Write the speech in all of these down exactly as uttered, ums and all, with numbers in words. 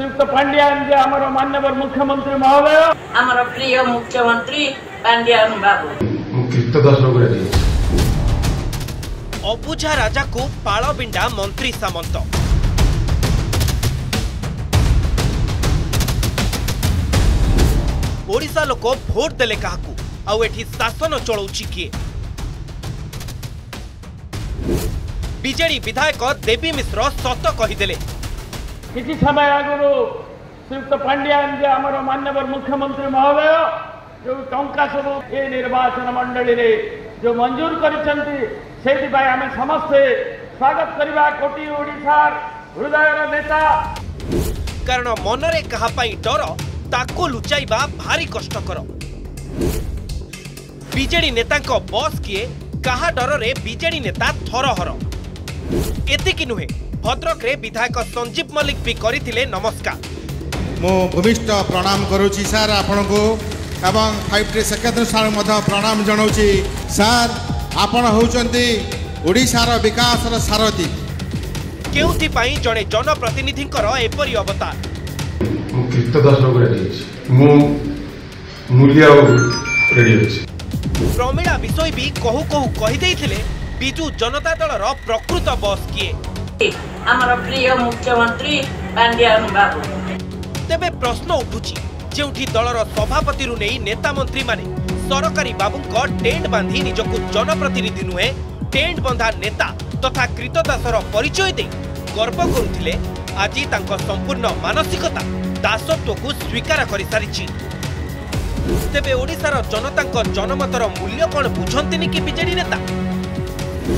श्रीयुक्त पांड्यान जी हमारा मान्यवर मुख्यमंत्री महोदय हमारा प्रिय मुख्यमंत्री पांड्यान बाबू। अबुझा राजा को पालबिंडा मंत्री सामंत ओडिशा लोक भोट देले काकू आउ एठी शासन चलाउची किए। बीजेडी विधायक देवी मिश्र सत कहीदेले। किसी समय आगुरी श्रीयुक्त पांड्यान जी आम माननीय मुख्यमंत्री महोदय जो टंका सबू ये निर्वाचन मंडली रे जो मंजूर करें समस्ते स्वागत करवा कोटी ओडिशार हृदय नेता। कारण मनरे कहा पाई डर ताको लुचाइबा भारी कष्टकर। बीजेडी नेता बस किए कहा डर रे बीजेडी नेता थरहर। एतिकी नुहे भद्रक रे विधायक संजीप मलिक भी करथिले नमस्कार। मो भूमिष्ठ प्रणाम करूची सर आपण को एवं फाइव सेक्रेटरी सर मध प्रणाम जनाऊची। सर आपण होचंती ओडिसा रो विकास रो सारथी। केउथि पई जने जनप्रतिनिधि कर एपरि अवतार मु कृतदास लोग रेडी अछि मु मूल्य रेडी अछि। प्रमिला बिसोई भी कहू कहू कहि दैथिले बीजू जनता दल रो प्रकृत बस किए हमारा प्रिय मुख्यमंत्री पांड्यान बाबू। तेबे प्रश्न उठुची जेउठी दलर सभापति रु नेई नेता मंत्री माने सरकारी बाबूंक टेंट बांधी निजक जनप्रतिनिधि नुहे टेंट बंधा नेता तथा कृतदासर परिचय दे गर्व करुथिले। आजि तांको संपूर्ण मानसिकता दासत्वकु स्वीकार करि सारिची। तेबे ओडिसार जनतांक जनमतर मूल्य कोन बुझंतिनी कि बीजेडी नेता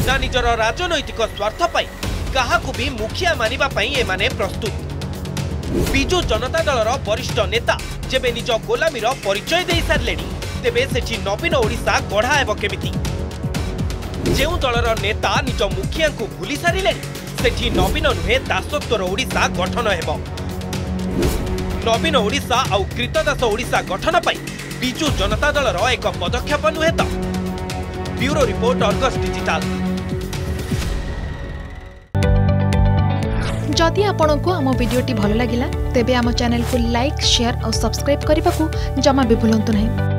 ना निजर राजनैतिक स्वार्थ पाई कहा को भी मुखिया मानिबा पई एमाने प्रस्तुत। बीजू जनता दलर वरिष्ठ नेता जेबे निज गोलामीर परिचय दे सारे तेबे सेठी नवीन ओडिशा गढ़ा हेब केमिति। जेउ दलर नेता निज मुखिया को भूली सारे सेठी नवीन नुहे दासत्वर ओडिशा गठन हेब। नवीन ओडिशा आउ कृतदास ओडिशा गठन पाई बीजू जनता दलर एक पदक्षेप नुहे। तो ब्यूरो रिपोर्ट अर्गस डिजिटाल। जदि आपंक आम भिडियोटी भल लगा तेब आम चैनल को लाइक शेयर और सब्सक्राइब करने को जमा भी भूलु नहीं।